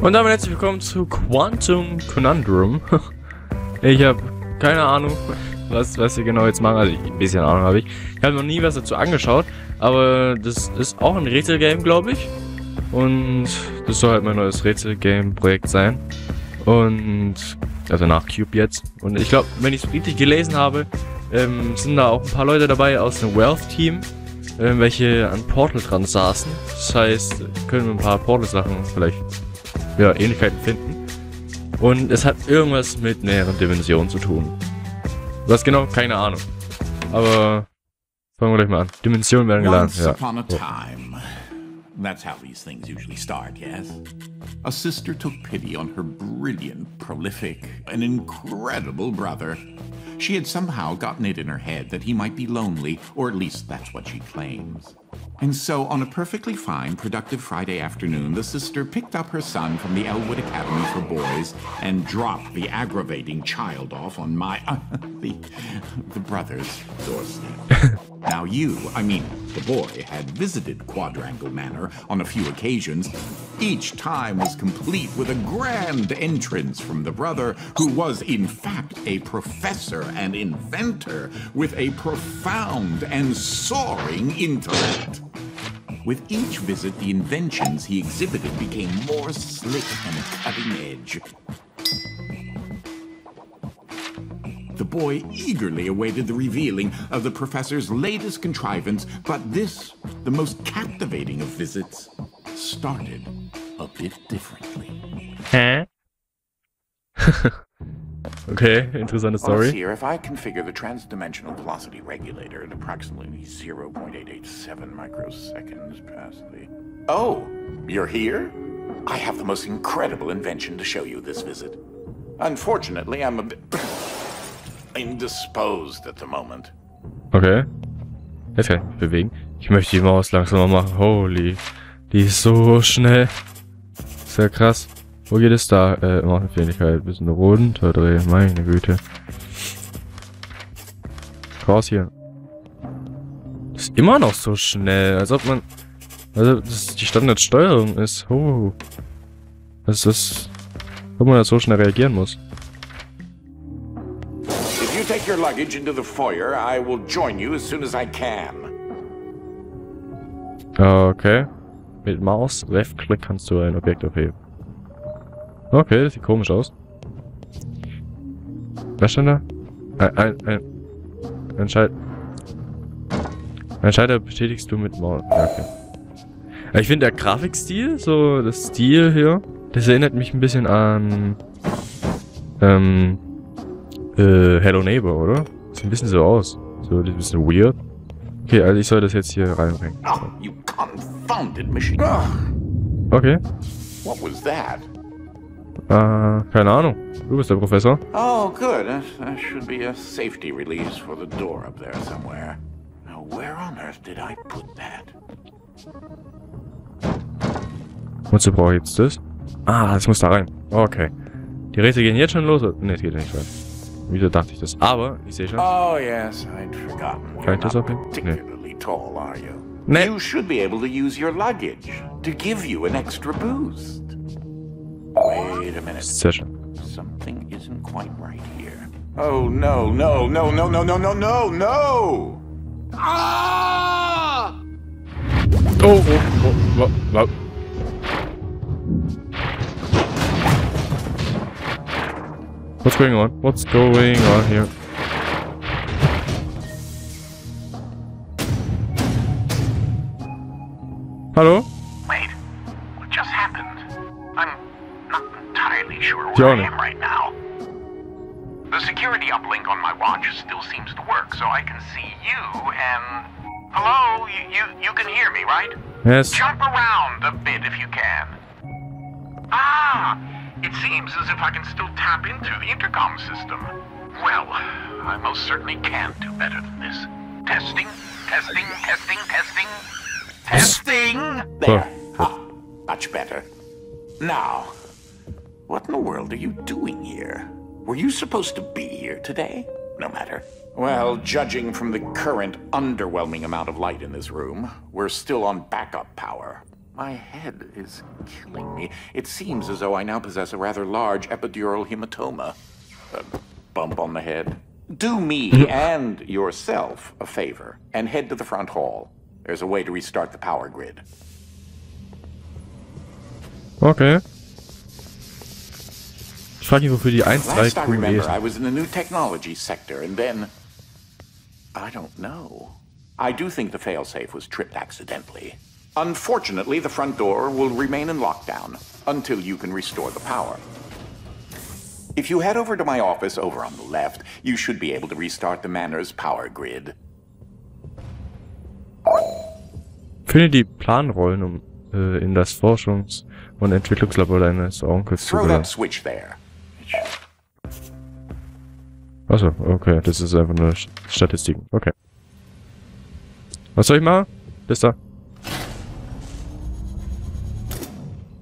Und damit herzlich willkommen zu Quantum Conundrum. Ich habe keine Ahnung, was wir genau jetzt machen. Also ein bisschen Ahnung habe ich. Ich habe noch nie was dazu angeschaut, aber das ist auch ein Rätselgame, glaube ich. Und das soll halt mein neues Rätselgame-Projekt sein. Und also nach Cube jetzt. Und ich glaube, wenn ich es richtig gelesen habe, sind da auch ein paar Leute dabei aus dem Wealth-Team, welche an Portal dran saßen. Das heißt, können wir ein paar Portal-Sachen vielleicht, ja, Ähnlichkeiten finden. Und es hat irgendwas mit näheren Dimensionen zu tun. Was genau? Keine Ahnung. Aber fangen wir gleich mal an. Dimensionen werden geladen. Once upon a time. That's how these things usually start, yes? A sister took pity on her brilliant, prolific, and incredible brother. She had somehow gotten it in her head that he might be lonely, or at least that's what she claims. And so, on a perfectly fine, productive Friday afternoon, the sister picked up her son from the Elwood Academy for Boys and dropped the aggravating child off on my... the brother's doorstep. Now you, I mean, the boy, had visited Quadrangle Manor on a few occasions. Each time was complete with a grand entrance from the brother, who was in fact a professor and inventor with a profound and soaring intellect. With each visit, the inventions he exhibited became more slick and cutting-edge. The boy eagerly awaited the revealing of the professor's latest contrivance, but this, the most captivating of visits, started a bit differently. Huh? Okay, interesting story. Here, if I configure the trans-dimensional velocity regulator at approximately 0.887 microseconds past the... Oh, you're here? I have the most incredible invention to show you this visit. Unfortunately, I'm a bit indisposed at the moment. Okay. Jetzt kann ich mich bewegen. Ich möchte die Maus langsamer machen. Holy, die ist so schnell. Ist ja krass. Wo geht es da? Macht eine Fähigkeit. Bisschen runterdrehen. Meine Güte. Raus hier. Ist immer noch so schnell. Als ob man... Also, das die Standardsteuerung ist. Oh. Das ist... Ob man da so schnell reagieren muss. If you take your luggage into the foyer, I will join you as soon as I can. Okay. Mit Maus, Left-Click kannst du ein Objekt aufheben. Okay, das sieht komisch aus. Was stand da? Ein Schalter betätigst du mit Maus. Okay. Ich finde der Grafikstil, so das Stil hier, das erinnert mich ein bisschen an Hello Neighbor, oder? Sieht ein bisschen so aus. So, das ist ein bisschen weird. Okay, also ich soll das jetzt hier reinbringen. Okay. What was that? Keine Ahnung. Du bist der Professor. Oh, good. There should be a safety release for the door up there somewhere. Now, where on earth did I put that? Wozu brauche ich jetzt das? Ah, das muss da rein. Okay. Die Rätsel gehen jetzt schon los. Ne, es geht ja nicht rein. Wieso dachte ich das? Aber, ich sehe schon. Oh, yes, I'd forgotten. Kann ich das abnehmen? Nee. Tall, are you? Nee. You should be able to use your luggage to give you an extra boost. Wait a minute. Something isn't quite right here. Oh no, no, no, no, no, no, no, no, no! Ah! Oh. What's going on? What's going on here? Hallo? Where I am right now. The security uplink on my watch still seems to work, so I can see you and... Hello? You can hear me, right? Yes. Jump around a bit if you can. Ah! It seems as if I can still tap into the intercom system. Well, I most certainly can do better than this. Testing, testing, testing, testing, testing! There. Ah, much better. Now... What in the world are you doing here? Were you supposed to be here today? No matter. Well, judging from the current underwhelming amount of light in this room, we're still on backup power. My head is killing me. It seems as though I now possess a rather large epidural hematoma. A bump on the head. Do me and yourself a favor and head to the front hall. There's a way to restart the power grid. Okay. Ich frage mich, wofür die 1-3-Kugel ist. I was in the new technology sector and then I don't know. I do think the failsafe was tripped accidentally. Unfortunately, the front door will remain in lockdown until you can restore the power. If you head over to my office over on the left, you should be able to restart the manor's power grid. Finde die Planrollen, um in das Forschungs- und Entwicklungslabor deines Onkels zu gelangen. Achso, okay, das ist einfach nur Statistiken. Okay. Was soll ich machen? Bis da.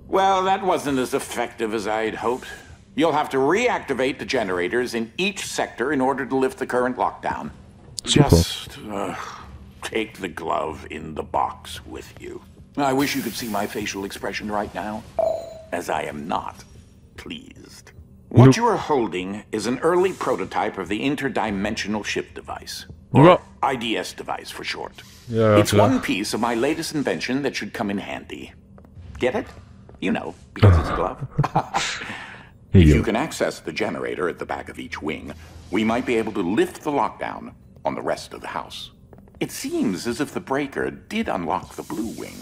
Well, that wasn't as effective as I had hoped. You'll have to reactivate the generators in each sector in order to lift the current lockdown. Super. Just take the glove in the box with you. I wish you could see my facial expression right now, as I am not pleased. What you are holding is an early prototype of the interdimensional ship device, or IDS device for short. Yeah, it's one piece of my latest invention that should come in handy. Get it? You know, because it's a glove. If you can access the generator at the back of each wing, we might be able to lift the lockdown on the rest of the house. It seems as if the breaker did unlock the blue wing.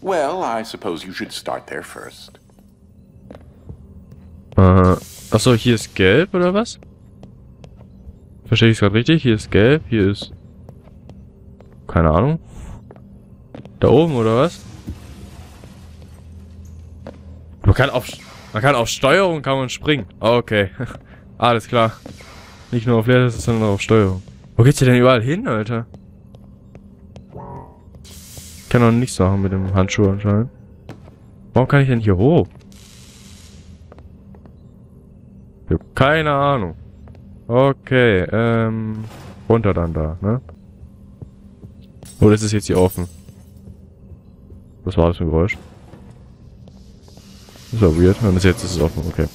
Well, I suppose you should start there first. Achso, hier ist gelb, oder was? Verstehe ich es gerade richtig? Hier ist gelb, hier ist... Keine Ahnung. Da oben, oder was? Man kann auf Steuerung kann man springen. Okay. Alles klar. Nicht nur auf Leertaste, sondern auch auf Steuerung. Wo geht's hier denn überall hin, Alter? Ich kann noch nichts machen mit dem Handschuh anscheinend. Warum kann ich denn hier hoch? Ich hab keine Ahnung. Okay, runter dann da, ne? Oh, das ist jetzt hier offen. Was war das für ein Geräusch? Das war weird, und jetzt ist es offen, okay.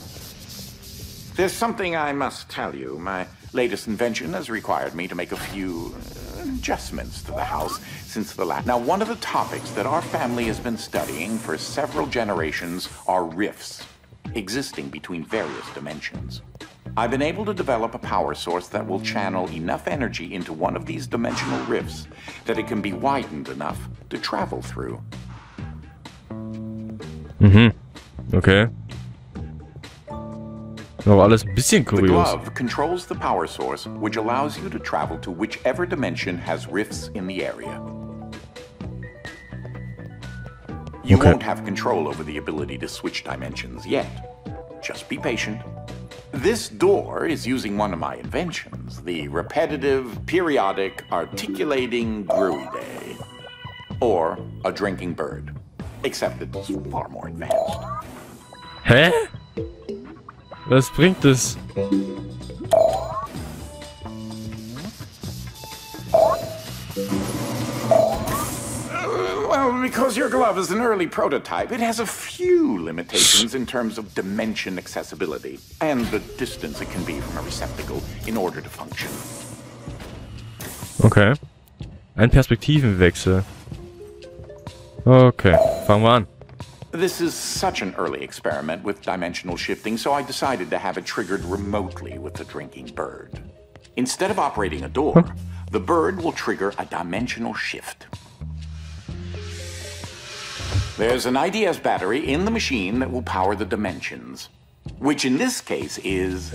There's something I must tell you. My latest invention has required me to make a few adjustments to the house since the last. Now, one of the topics that our family has been studying for several generations are rifts existing between various dimensions. I've been able to develop a power source that will channel enough energy into one of these dimensional rifts that it can be widened enough to travel through. Mhm. Okay. Aber alles ein bisschen kurios. The glove controls the power source, which allows you to travel to whichever dimension has rifts in the area. You won't have control over the ability to switch dimensions yet. Just be patient. This door is using one of my inventions, the repetitive, periodic, articulating gruidae, or a drinking bird, except it's far more advanced. Hä? Was bringt das? Well, because your glove is an early prototype, it has a few limitations in terms of dimension accessibility and the distance it can be from a receptacle in order to function. Okay. Ein Perspektivenwechsel. Okay, fangen wir an. This is such an early experiment with dimensional shifting, so I decided to have it triggered remotely with the drinking bird. Instead of operating a door, the bird will trigger a dimensional shift. There's an IDS battery in the machine that will power the dimensions, which in this case is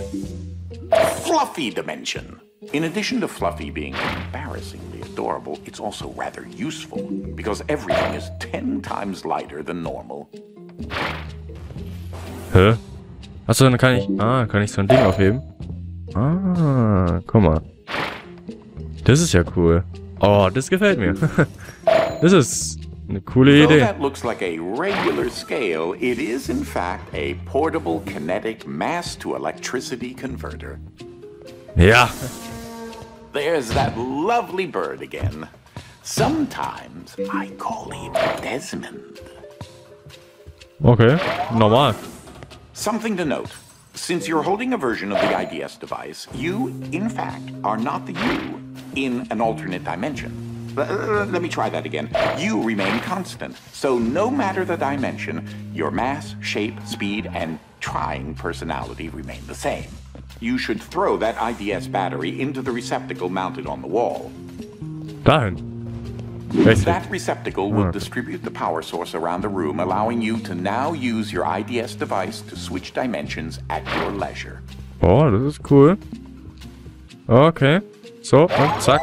Fluffy Dimension. In addition to Fluffy being embarrassingly adorable, it's also rather useful because everything is 10 times lighter than normal. Hä? Achso, dann kann ich... Ah, kann ich so ein Ding aufheben? Ah, guck mal. Das ist ja cool. Oh, das gefällt mir. Das ist eine coole Idee. Though that looks like a regular scale, it is in fact a portable kinetic mass to electricity converter. Ja. there's that lovely bird again. Sometimes I call him Desmond. Okay, normal. Something to note. Since you're holding a version of the IDS device, you, in fact, are not the you in an alternate dimension. Let me try that again. You remain constant, so no matter the dimension, your mass, shape, speed, and trying personality remain the same. You should throw that IDS battery into the receptacle mounted on the wall. Done. That receptacle will distribute the power source around the room, allowing you to now use your IDS device to switch dimensions at your leisure. Oh, das ist cool. Okay. So, und zack.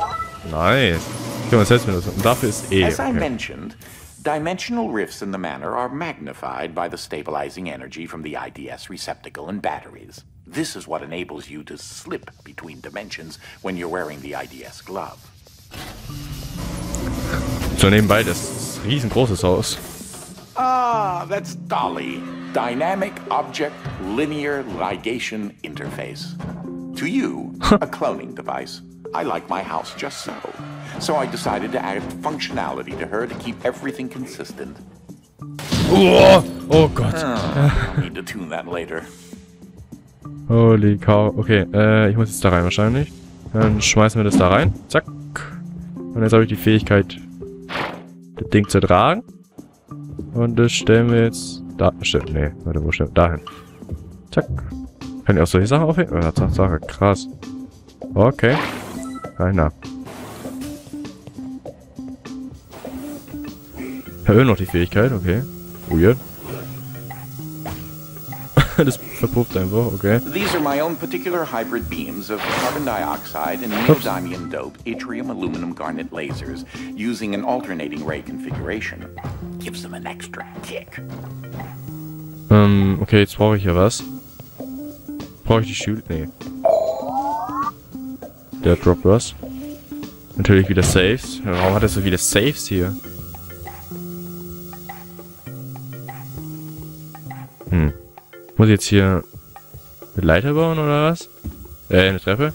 Nice. Okay, was heißt mir das? Und dafür ist eh. As I mentioned, dimensional rifts in the manor are magnified by the stabilizing energy from the IDS receptacle and batteries. This is what enables you to slip between dimensions when you're wearing the IDS glove. So nebenbei, das ist ein riesengroßes Haus. Ah, that's Dolly. Dynamic Object Linear Ligation Interface. To you, a cloning device. I like my house just so. So I decided to add functionality to her to keep everything consistent. Oh, oh Gott. I'll need to tune that later. Holy cow. Okay, ich muss jetzt da rein wahrscheinlich. Dann schmeißen wir das da rein. Zack. Und jetzt habe ich die Fähigkeit, das Ding zu tragen. Und das stellen wir jetzt da. Stimmt, nee, warte, wo stellen wir? Dahin. Zack. Kann ich auch solche Sachen aufheben? Oh, Tatsache, krass. Okay. Keiner. Erhöhen noch die Fähigkeit, okay. Weird. Das verpufft einfach, okay. These are my own particular hybrid beams of carbon dioxide and neodymium dope, yttrium, aluminum, garnet lasers, using an alternating ray configuration. Gives them an extra kick. Okay, jetzt brauche ich ja was. Brauche ich die Schüler? Nee. Der droppt was. Natürlich wieder Saves. Warum hat er so viele Saves hier? Hm. Muss ich jetzt hier eine Leiter bauen oder was? Eine Treppe?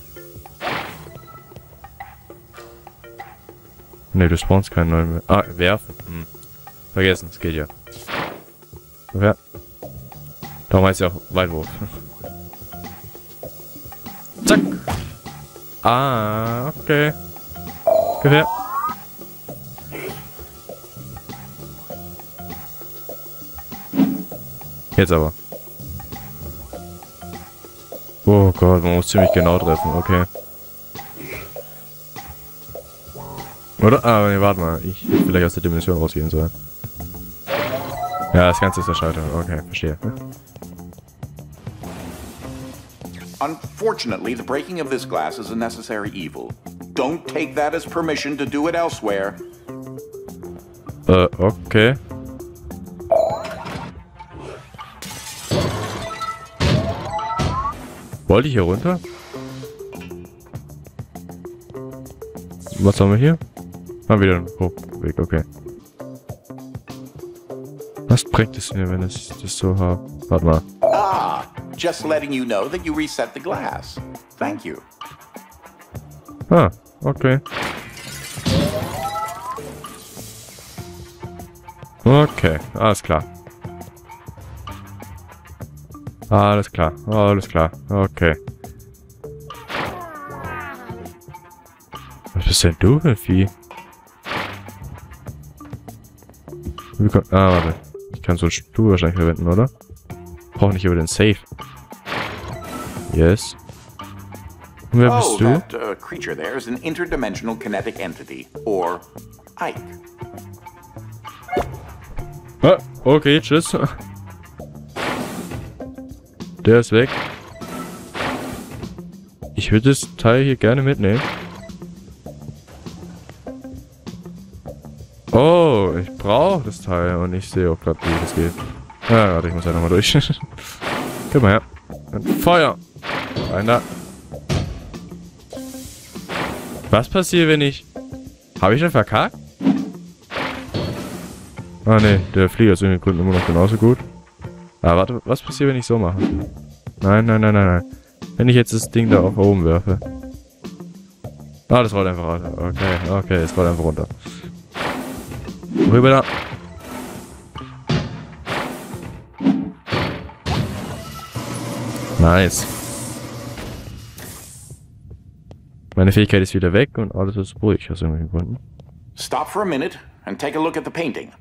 Ne, du spawnst keinen neuen mehr. Ah, werfen. Hm. Vergessen, es geht ja. Okay. Darum heißt ja auch Weitwurf. Zack! Ah, okay. Gefähr. Jetzt aber. Oh Gott, man muss ziemlich genau treffen, okay. Oder? Ah, nee, warte mal. Ich hätte vielleicht aus der Dimension rausgehen sollen. Ja, das Ganze ist der Scheitern. Okay, verstehe. Unfortunately, the breaking of this glass is a necessary evil. Don't take that as permission to do it elsewhere. Okay. Wollte ich hier runter? Was haben wir hier? Mal wieder einen Weg, okay. Was bringt es mir, wenn ich das so habe? Warte mal. Ah, just letting you know that you reset the glass. Thank you. Ah, okay. Okay, alles klar. Alles klar, alles klar, okay. Was bist denn du für ein Vieh? Ah, warte. Ich kann so einen Stuhl wahrscheinlich verwenden, oder? Brauche nicht über den Safe. Yes. Und wer bist du? That creature there is an interdimensional kinetic entity, or Ike. Ah, okay, tschüss. Der ist weg. Ich würde das Teil hier gerne mitnehmen. Oh, ich brauche das Teil und ich sehe auch gerade, wie das geht. Ja, warte, ich muss ja nochmal durch. Komm mal her. Und Feuer. Rein da. Was passiert, wenn ich... Habe ich schon verkackt? Ah ne, der Flieger ist irgendwie Gründen immer noch genauso gut. Ah, warte, was passiert, wenn ich so mache? Nein, nein, nein, nein, nein. Wenn ich jetzt das Ding da auf oben werfe. Ah, das rollt einfach runter. Okay, okay, es rollt einfach runter. Rüber da. Nice. Meine Fähigkeit ist wieder weg und alles ist ruhig aus irgendwelchen Gründen. Stop for a minute and take a look at the painting.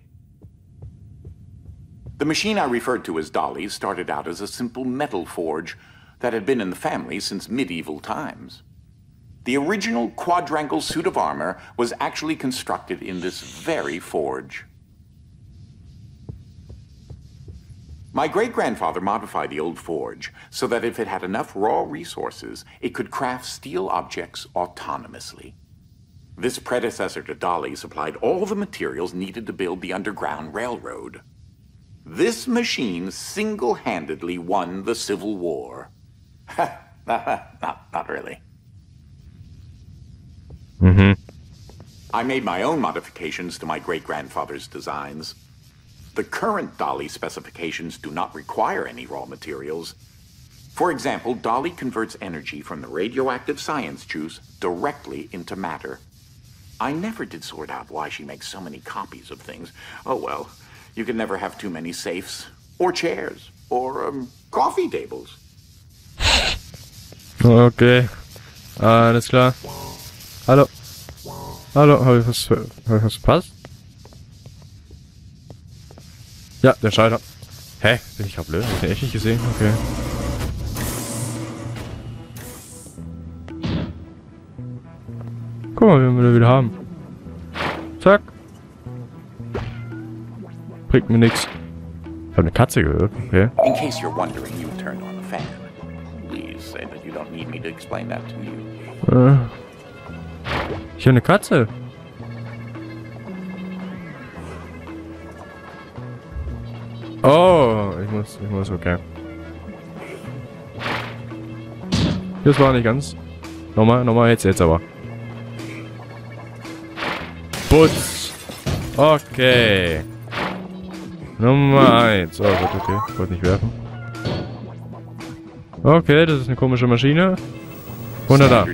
The machine I referred to as Dolly started out as a simple metal forge that had been in the family since medieval times. The original Quadrangle suit of armor was actually constructed in this very forge. My great-grandfather modified the old forge so that if it had enough raw resources, it could craft steel objects autonomously. This predecessor to Dolly supplied all the materials needed to build the Underground Railroad. This machine single-handedly won the Civil War. Ha, not really. Mm-hmm. I made my own modifications to my great-grandfather's designs. The current Dolly specifications do not require any raw materials. For example, Dolly converts energy from the radioactive science juice directly into matter. I never did sort out why she makes so many copies of things. Oh well, you can never have too many safes, or chairs, or coffee tables. Okay, alles klar. Hallo. Hallo, hab ich was verpasst? Ja, der Schalter. Hä? Bin ich ja blöd? Hab ich den echt nicht gesehen? Okay. Guck mal, wie wir wieder haben. Zack. Bringt mir nix. Ich hab eine Katze gehört. Okay. In case you're wondering, you turned on the fan. Please say that you don't need me to explain that to you. Ich hab eine Katze. Oh, ich muss, okay. Das war nicht ganz. Nochmal, jetzt aber. Putz. Okay. Nummer 1. Oh Gott, okay. Ich wollte nicht werfen. Okay, das ist eine komische Maschine. Wunderbar.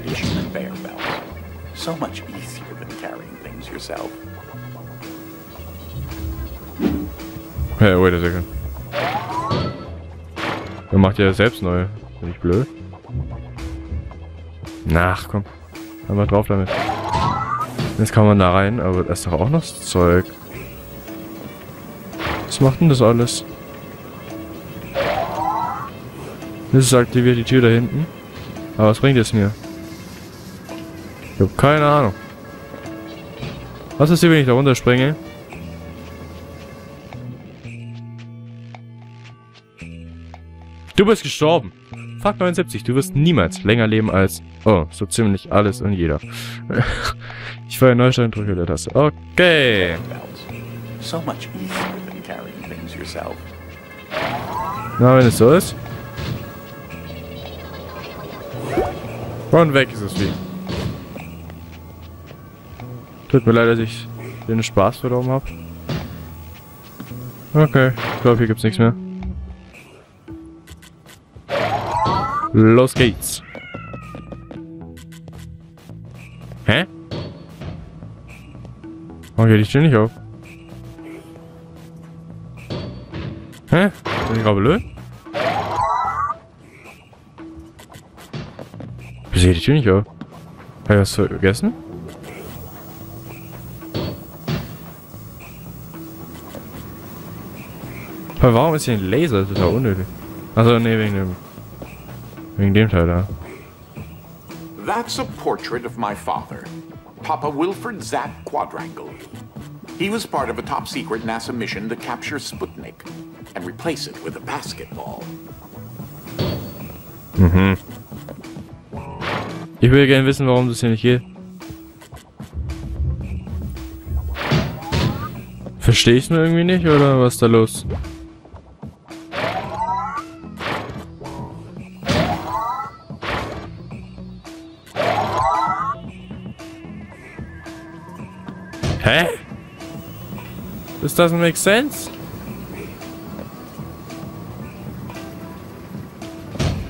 So much easier than carrying things yourself. Hey, wait a second. Er macht ja selbst neu. Bin ich blöd? Ach, komm. Einmal drauf damit. Jetzt kann man da rein, aber da ist doch auch noch das Zeug. Was macht denn das alles? Das aktiviert die Tür da hinten. Aber was bringt es mir? Ich hab keine Ahnung. Was ist hier, wenn ich da runterspringe? Du bist gestorben. Fakt 79. Du wirst niemals länger leben als... Oh, so ziemlich alles und jeder. Ich fahre Neustart, drücke der Taste. Okay. Na, wenn es so ist. Und weg ist es wie. Tut mir leid, dass ich den Spaß verloren habe. Okay. Ich glaube, hier gibt's nichts mehr. Los geht's. Hä? Warum geht die Tür nicht auf? Hä? Bin ich gerade blöd? Wieso geht die Tür nicht auf? Hab ich was vergessen? Aber warum ist hier ein Laser? Das ist ja unnötig. Achso, nee, wegen dem... Wegen dem Teil da. That's a portrait of my father, Papa Wilfred Zap Quadrangle. He was part of a top-secret NASA mission to capture Sputnik and replace it with a basketball. Mhm. Ich will gerne wissen, warum das hier nicht geht. Verstehe ich es nur irgendwie nicht oder was ist da los? Hä? This doesn't make sense?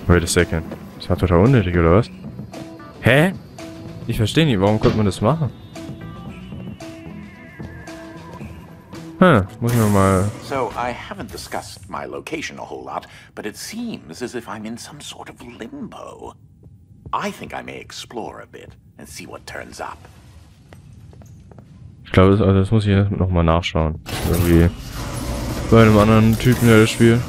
Wait a second. Das war total unnötig, oder was? Hä? Ich verstehe nicht, warum könnte man das machen? Muss ich mal. So, I haven't discussed my location a whole lot, but it seems as if I'm in some sort of limbo. I think I may explore a bit and see what turns up. Ich glaube, das muss ich jetzt nochmal nachschauen. Irgendwie bei einem anderen Typen, der das spielt.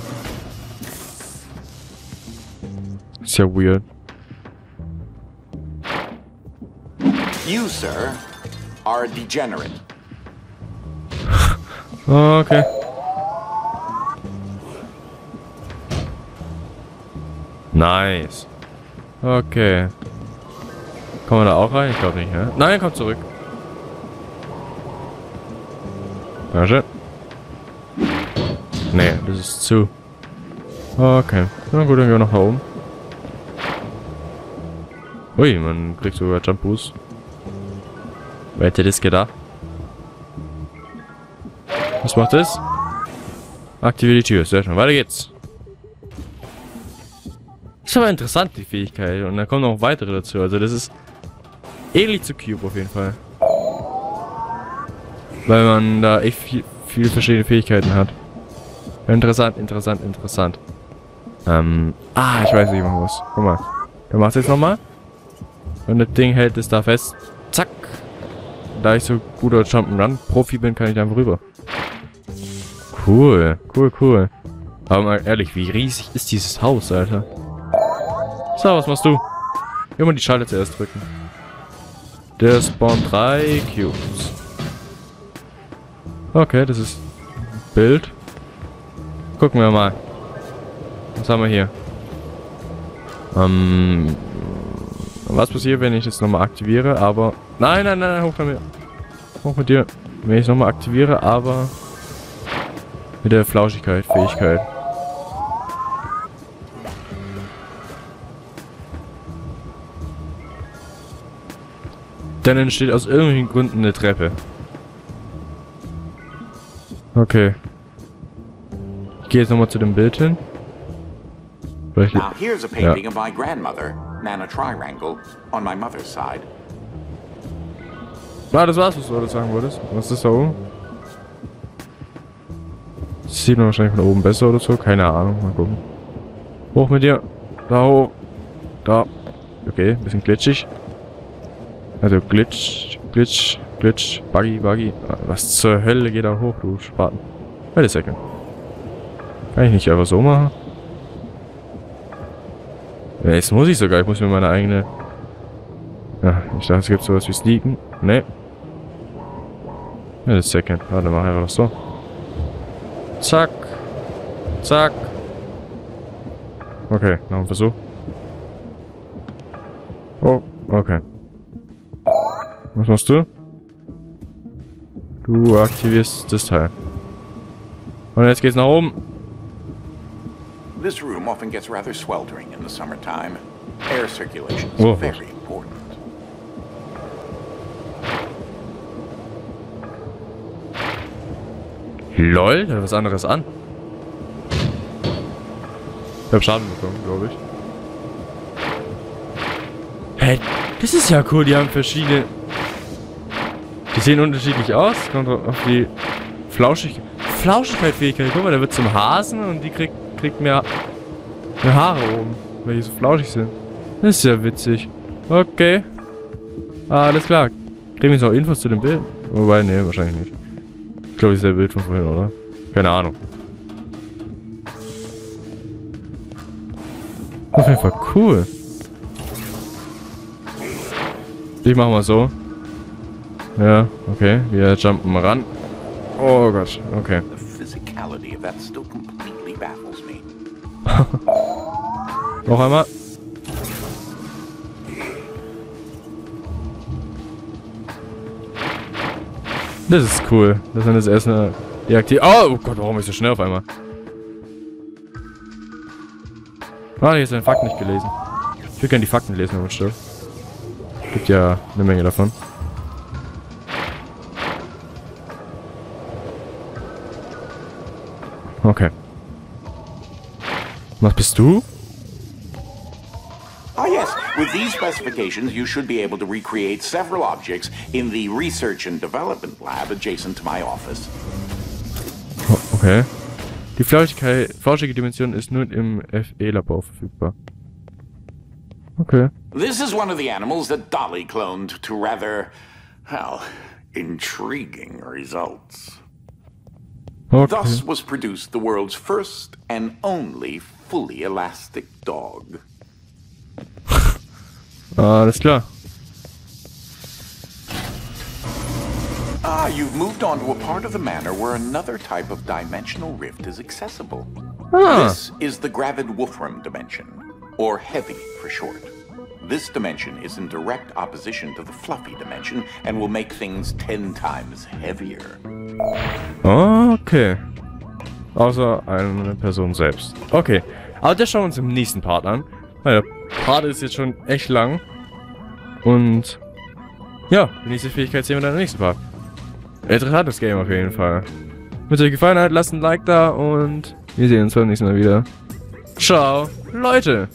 Ist ja weird. You, sir, are degenerate. Okay. Nice. Okay. Kommen wir da auch rein? Ich glaube nicht, ne? Nein, komm zurück. Na schön. Nee, das ist zu. Okay. Na gut, dann gehen wir noch nach oben. Ui, man kriegt sogar Jump Boost. Wer hätte das gedacht? Was macht das? Aktiviere die Tür. Sehr schön. Weiter geht's. Ist aber interessant, die Fähigkeit. Und da kommen noch weitere dazu. Also das ist ähnlich zu Cube auf jeden Fall. Weil man da echt viele verschiedene Fähigkeiten hat. Interessant, interessant, interessant. Ich weiß nicht, wie man muss. Guck mal. Du machst jetzt nochmal. Und das Ding hält es da fest. Zack. Da ich so gut als Jump'n'Run-Profi bin, kann ich da einfach rüber. Cool, cool, cool. Aber mal ehrlich, wie riesig ist dieses Haus, Alter? So, was machst du? Immer die Schalter zuerst drücken. Der spawnt 3 Cubes. Okay, das ist Bild. Gucken wir mal. Was haben wir hier? Was passiert, wenn ich das nochmal aktiviere, aber... Nein, nein, nein, hoch damit. Hoch mit dir. Wenn ich es nochmal aktiviere, aber... Mit der Flauschigkeit, Fähigkeit. Dann entsteht aus irgendwelchen Gründen eine Treppe. Okay. Ich gehe jetzt nochmal zu dem Bild hin. Vielleicht... Now here's a painting of my grandmother, Nana Triangle, on my mother's side. Ah, das war's, was du heute sagen wolltest. Was ist das da oben? Das sieht man wahrscheinlich von oben besser oder so. Keine Ahnung. Mal gucken. Hoch mit dir. Da hoch. Da. Okay, ein bisschen glitschig. Also glitsch, glitsch, glitsch. Buggy, buggy. Was zur Hölle geht da hoch, du Spaten? Wait a second. Kann ich nicht einfach so machen? Ja, jetzt muss ich sogar. Ich muss mir meine eigene... Ja, ich dachte, es gibt sowas wie Sneaken. Ne. Wait a second. Warte, mach einfach so. Zack. Zack. Okay, noch ein Versuch. Oh, okay. Was machst du? Du aktivierst das Teil. Und jetzt geht's nach oben. This room often gets rather sweltering in the summertime. Air circulation is very important. LOL, hat was anderes an. Ich hab Schaden bekommen, glaube ich. Hä? Hey, das ist ja cool, die haben verschiedene... Die sehen unterschiedlich aus. Kommt auf die Flauschigkeit. Flauschigkeit-Fähigkeit. Guck mal, der wird zum Hasen und die kriegt mehr Haare oben. Weil die so flauschig sind. Das ist ja witzig. Okay. Alles klar. Kriegen wir jetzt auch Infos zu dem Bild? Wobei, nee, wahrscheinlich nicht. Ich glaube, das ist der Bild von vorhin, oder? Keine Ahnung. Auf jeden Fall cool. Ich mach mal so. Ja, okay. Wir jumpen ran. Oh Gott, okay. Noch einmal. Das ist cool. Das ist das erste deaktiviert. Oh, oh Gott, warum bin ich so schnell auf einmal? Ah, hier ist ein Fakt nicht gelesen. Ich will gerne die Fakten lesen, wenn man stirbt. Gibt ja eine Menge davon. Okay. Was bist du? Oh yes, With these specifications, you should be able to recreate several objects in the research and development lab adjacent to my office. Okay. Die flauschige Dimension ist nun im FE-Labor verfügbar. Okay. This is one of the animals that Dolly cloned to rather, well, intriguing results. Okay. Thus was produced the world's first and only fully elastic dog. Alles klar. Ah, you've moved on to a part of the manor where another type of dimensional rift is accessible. Ah. This is the Gravid Wolfram dimension, or heavy for short. This dimension is in direct opposition to the fluffy dimension and will make things 10 times heavier. Okay. Außer eine Person selbst. Okay. Aber das schauen wir uns im nächsten Part an. Der Part ist jetzt schon echt lang. Und ja, die nächste Fähigkeit sehen wir dann im nächsten Part. Interessantes Game auf jeden Fall. Wenn es euch gefallen hat, lasst ein Like da und wir sehen uns beim nächsten Mal wieder. Ciao, Leute!